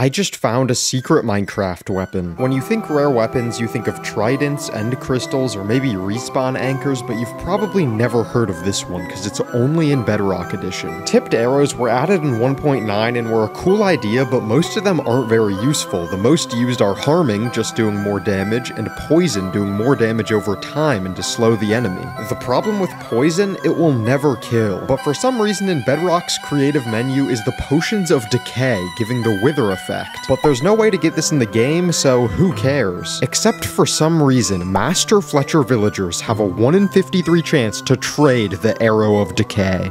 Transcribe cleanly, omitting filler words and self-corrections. I just found a secret Minecraft weapon. When you think rare weapons, you think of tridents, end crystals, or maybe respawn anchors, but you've probably never heard of this one because it's only in Bedrock Edition. Tipped arrows were added in 1.9 and were a cool idea, but most of them aren't very useful. The most used are harming, just doing more damage, and poison, doing more damage over time and to slow the enemy. The problem with poison, it will never kill. But for some reason in Bedrock's creative menu is the potions of decay, giving the wither effect. But there's no way to get this in the game, so who cares? Except for some reason, Master Fletcher villagers have a 1 in 53 chance to trade the Arrow of Decay.